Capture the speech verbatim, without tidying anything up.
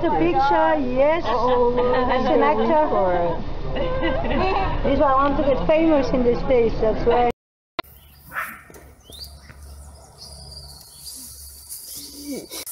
get a picture, yes, as an actor. This is why I want to get famous in this place, that's why.